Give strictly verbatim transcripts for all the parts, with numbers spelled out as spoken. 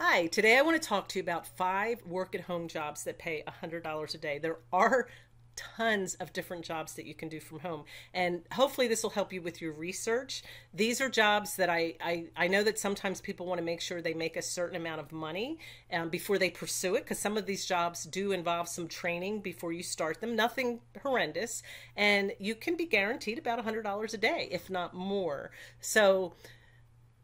Hi, today I want to talk to you about five work-at-home jobs that pay one hundred dollars a day. There are tons of different jobs that you can do from home, and hopefully this will help you with your research. These are jobs that I, I, I know that sometimes people want to make sure they make a certain amount of money um, before they pursue it, because some of these jobs do involve some training before you start them. Nothing horrendous, and you can be guaranteed about one hundred dollars a day, if not more. So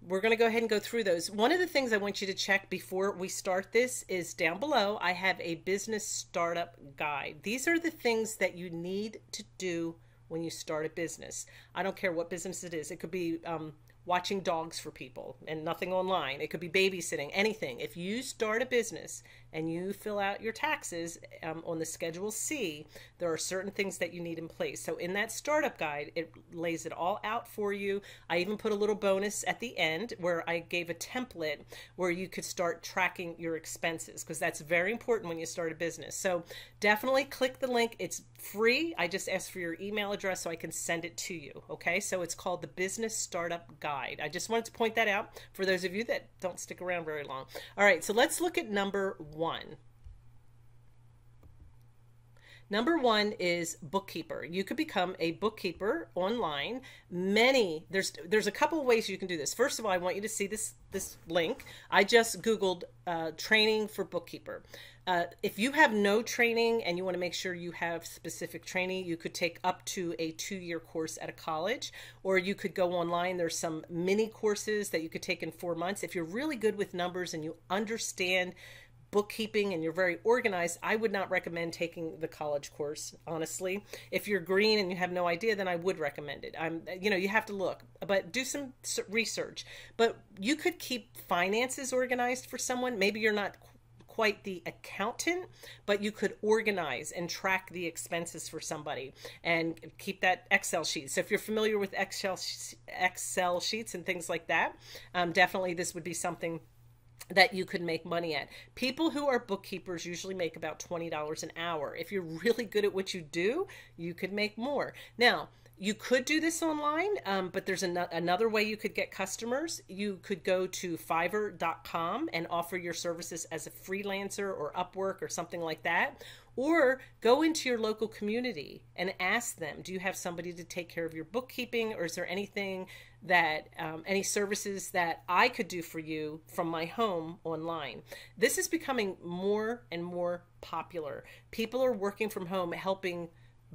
we're going to go ahead and go through those. One of the things I want you to check before we start this is down below, I have a business startup guide. These are the things that you need to do when you start a business. I don't care what business it is. It could be um, watching dogs for people and nothing online. It could be babysitting, anything. If you start a business and you fill out your taxes um, on the Schedule C, there are certain things that you need in place. So in that startup guide, it lays it all out for you. I even put a little bonus at the end where I gave a template where you could start tracking your expenses, because that's very important when you start a business. So definitely click the link. It's free. I just asked for your email address so I can send it to you. Okay, so it's called the Business Startup Guide. I just wanted to point that out for those of you that don't stick around very long. All right, so let's look at number one. Number one is bookkeeper. You could become a bookkeeper online. Many, there's there's a couple of ways you can do this. First of all, I want you to see this, this link. I just Googled uh, training for bookkeeper. Uh, if you have no training and you want to make sure you have specific training, you could take up to a two-year course at a college, or you could go online. There's some mini courses that you could take in four months. If you're really good with numbers and you understand bookkeeping and you're very organized, I would not recommend taking the college course, honestly. If you're green and you have no idea, then I would recommend it. I'm, you know, you have to look, but do some research. But you could keep finances organized for someone. Maybe you're not quite the accountant, but you could organize and track the expenses for somebody and keep that Excel sheet. So if you're familiar with Excel, Excel sheets and things like that, um, definitely this would be something that you could make money at. People who are bookkeepers usually make about twenty dollars an hour. If you're really good at what you do, you could make more. Now, you could do this online, um, but there's an another way you could get customers. You could go to Fiverr dot com and offer your services as a freelancer or Upwork or something like that. Or go into your local community and ask them, do you have somebody to take care of your bookkeeping, or is there anything that, um, any services that I could do for you from my home online? This is becoming more and more popular. People are working from home helping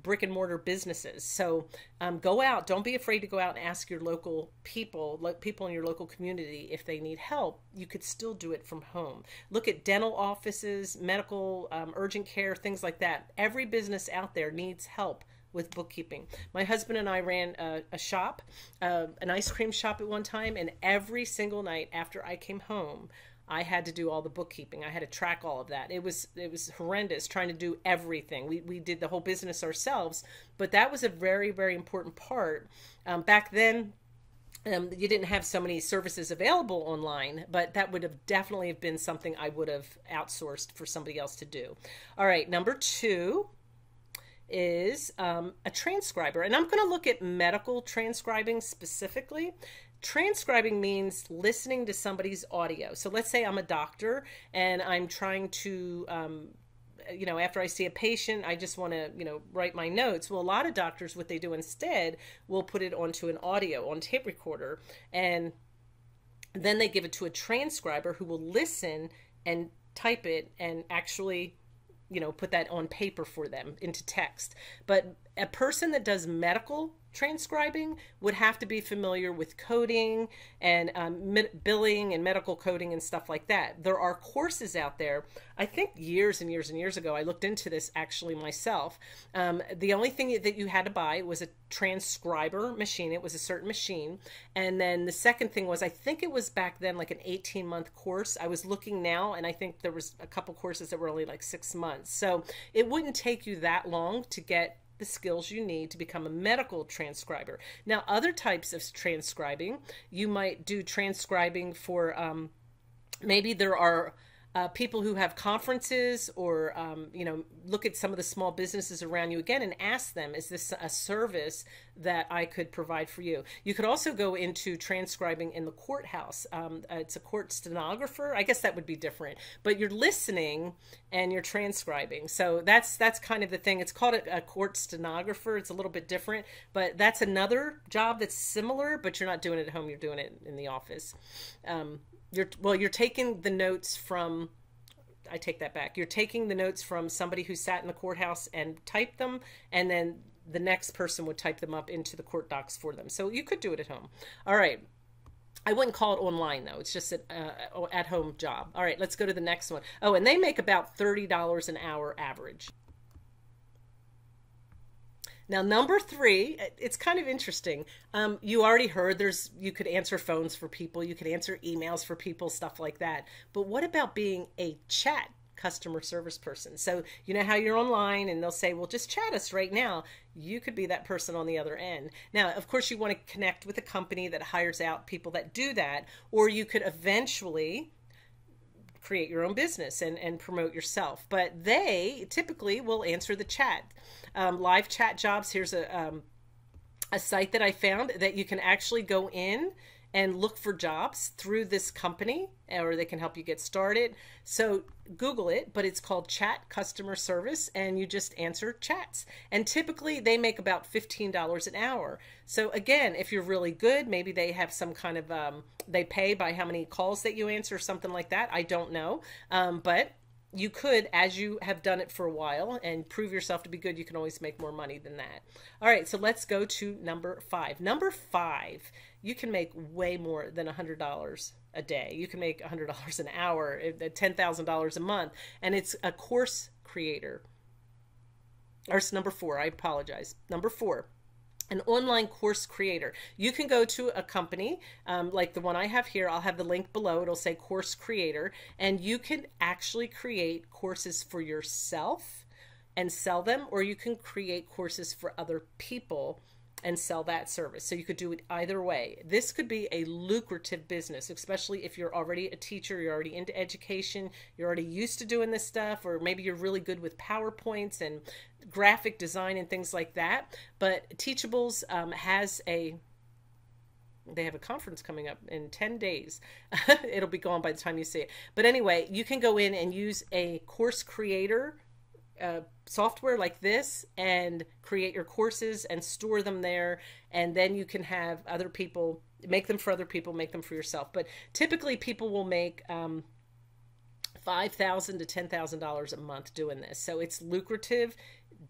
brick and mortar businesses. So um, go out, don't be afraid to go out and ask your local people, like people in your local community, if they need help. You could still do it from home. Look at dental offices, medical, um, urgent care, things like that. Every business out there needs help with bookkeeping. My husband and I ran a, a shop, uh, an ice cream shop at one time, and every single night after I came home, I had to do all the bookkeeping. I had to track all of that. It was it was horrendous trying to do everything. We, we did the whole business ourselves, but that was a very, very important part. Um, back then, um, you didn't have so many services available online, but that would have definitely have been something I would have outsourced for somebody else to do. All right, number two is um, a transcriber. And I'm gonna look at medical transcribing specifically. Transcribing means listening to somebody's audio. So let's say I'm a doctor and I'm trying to, um, you know, after I see a patient, I just want to, you know, write my notes. Well, a lot of doctors, what they do instead, will put it onto an audio, on tape recorder, and then they give it to a transcriber who will listen and type it and actually, you know, put that on paper for them into text. But a person that does medical transcribing would have to be familiar with coding and um, billing and medical coding and stuff like that. There are courses out there. I think years and years and years ago, I looked into this actually myself. Um, the only thing that you had to buy was a transcriber machine. It was a certain machine. And then the second thing was, I think it was back then like an eighteen month course. I was looking now, and I think there was a couple courses that were only like six months. So it wouldn't take you that long to get the skills you need to become a medical transcriber. Now, other types of transcribing, you might do transcribing for, um, maybe there are Uh, people who have conferences or, um, you know, look at some of the small businesses around you again and ask them, is this a service that I could provide for you? You could also go into transcribing in the courthouse. Um, uh, it's a court stenographer. I guess that would be different, but you're listening and you're transcribing. So that's, that's kind of the thing. It's called a, a court stenographer. It's a little bit different, but that's another job that's similar, but you're not doing it at home. You're doing it in the office. Um, You're, well, you're taking the notes from, I take that back. You're taking the notes from somebody who sat in the courthouse and typed them, and then the next person would type them up into the court docs for them. So you could do it at home. All right. I wouldn't call it online though. It's just an uh, at home job. All right, let's go to the next one. Oh, and they make about thirty dollars an hour average. Now, number three, it's kind of interesting. Um, you already heard there's, you could answer phones for people, you could answer emails for people, stuff like that. But what about being a chat customer service person? So you know how you're online and they'll say, well, just chat us right now. You could be that person on the other end. Now, of course, you want to connect with a company that hires out people that do that, or you could eventually create your own business and, and promote yourself. But they typically will answer the chat. Um, live chat jobs, here's a, um, a site that I found that you can actually go in and look for jobs through this company, or they can help you get started. So Google it, but it's called Chat Customer Service, and you just answer chats. And typically they make about fifteen dollars an hour. So again, if you're really good, maybe they have some kind of, um, they pay by how many calls that you answer or something like that. I don't know. Um, but you could, as you have done it for a while and prove yourself to be good, you can always make more money than that. All right, so let's go to number five. Number five, you can make way more than one hundred dollars a day. You can make one hundred dollars an hour, ten thousand dollars a month, and it's a course creator. Or it's number four, I apologize. Number four. An online course creator. You can go to a company um, like the one I have here. I'll have the link below. It'll say course creator, and you can actually create courses for yourself and sell them, or you can create courses for other people and sell that service. So you could do it either way. This could be a lucrative business, especially if you're already a teacher, you're already into education, you're already used to doing this stuff, or maybe you're really good with PowerPoints and graphic design and things like that. But Teachables um, has a, they have a conference coming up in ten days. It'll be gone by the time you see it. But anyway, you can go in and use a course creator Uh, software like this and create your courses and store them there, and then you can have other people make them for other people, make them for yourself. But typically people will make um, five thousand dollars to ten thousand dollars a month doing this, so it's lucrative.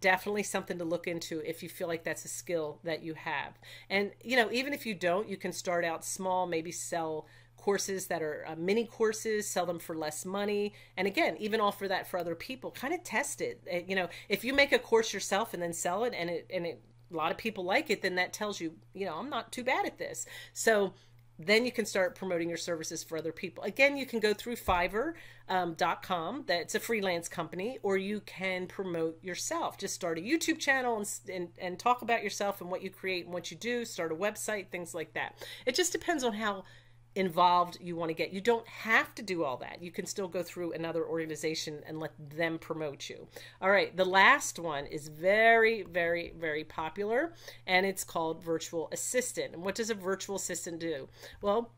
Definitely something to look into if you feel like that's a skill that you have. And you know, even if you don't, you can start out small, maybe sell courses that are uh, mini courses, sell them for less money. And again, even offer that for other people. Kind of test it. it. You know, if you make a course yourself and then sell it, and it, and it, a lot of people like it, then that tells you, you know, I'm not too bad at this. So then you can start promoting your services for other people. Again, you can go through Fiverr dot com. Um, that's a freelance company, or you can promote yourself. Just start a YouTube channel and, and, and talk about yourself and what you create and what you do. Start a website, things like that. It just depends on how involved you want to get. You don't have to do all that. You can still go through another organization and let them promote you. All right, the last one is very, very, very popular, and it's called virtual assistant. And what does a virtual assistant do? Well,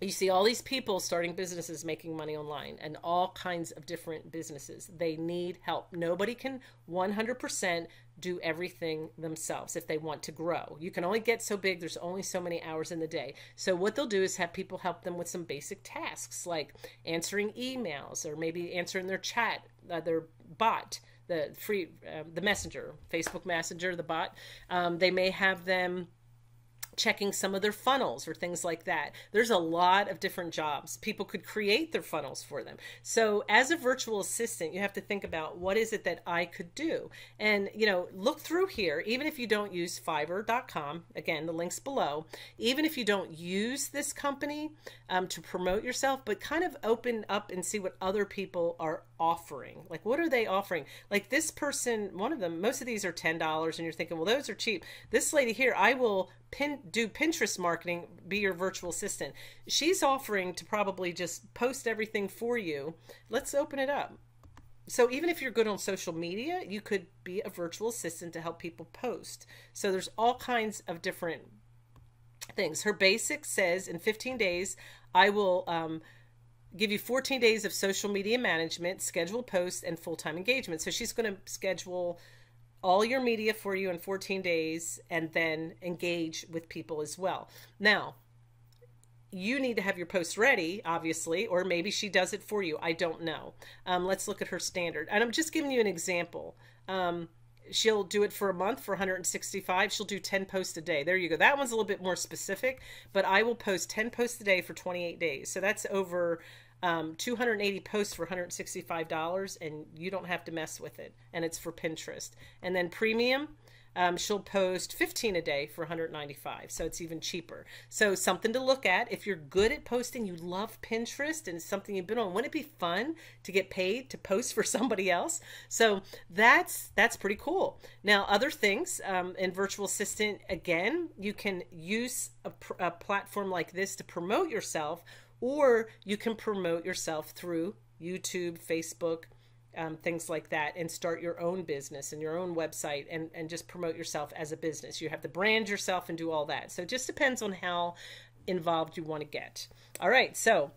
you see all these people starting businesses, making money online, and all kinds of different businesses. They need help. Nobody can one hundred percent do everything themselves if they want to grow. You can only get so big. There's only so many hours in the day. So what they'll do is have people help them with some basic tasks, like answering emails, or maybe answering their chat, uh, their bot, the free, uh, the messenger, Facebook Messenger, the bot. Um, they may have them checking some of their funnels or things like that. There's a lot of different jobs. People could create their funnels for them. So as a virtual assistant, you have to think about, what is it that I could do? And, you know, look through here. Even if you don't use Fiverr dot com, again, the link's below, even if you don't use this company um, to promote yourself, but kind of open up and see what other people are offering. Like, what are they offering? Like this person, one of them, most of these are ten dollars, and you're thinking, well, those are cheap. This lady here, I will pin, do Pinterest marketing, be your virtual assistant. She's offering to probably just post everything for you. Let's open it up. So even if you're good on social media, you could be a virtual assistant to help people post. So there's all kinds of different things. Her basic says in fifteen days, I will um, give you fourteen days of social media management, schedule posts, and full-time engagement. So she's going to schedule all your media for you in fourteen days and then engage with people as well. Now, you need to have your posts ready, obviously, or maybe she does it for you. I don't know. Um, let's look at her standard. And I'm just giving you an example. Um, she'll do it for a month for one hundred sixty-five. She'll do ten posts a day. There you go. That one's a little bit more specific, but I will post ten posts a day for twenty-eight days. So that's over um, two hundred eighty posts for one hundred sixty-five dollars, and you don't have to mess with it. And it's for Pinterest. And then premium, um, she'll post fifteen a day for one hundred ninety-five dollars. So it's even cheaper. So something to look at. If you're good at posting, you love Pinterest and it's something you've been on, wouldn't it be fun to get paid to post for somebody else? So that's, that's pretty cool. Now, other things, um, in virtual assistant, again, you can use a, pr a platform like this to promote yourself, or you can promote yourself through YouTube, Facebook, Um, things like that, and start your own business and your own website and, and just promote yourself as a business. You have to brand yourself and do all that. So it just depends on how involved you want to get. All right. So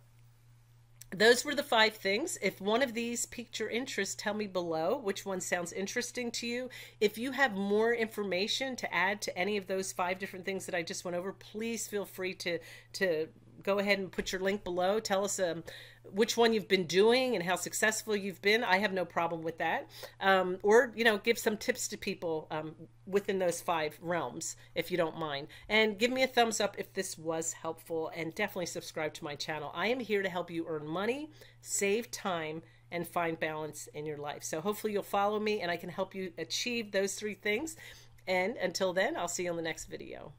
those were the five things. If one of these piqued your interest, tell me below which one sounds interesting to you. If you have more information to add to any of those five different things that I just went over, please feel free to, to, go ahead and put your link below. Tell us um, which one you've been doing and how successful you've been. I have no problem with that. Um, or, you know, give some tips to people um, within those five realms, if you don't mind. And give me a thumbs up if this was helpful, and definitely subscribe to my channel. I am here to help you earn money, save time, and find balance in your life. So hopefully you'll follow me and I can help you achieve those three things. And until then, I'll see you on the next video.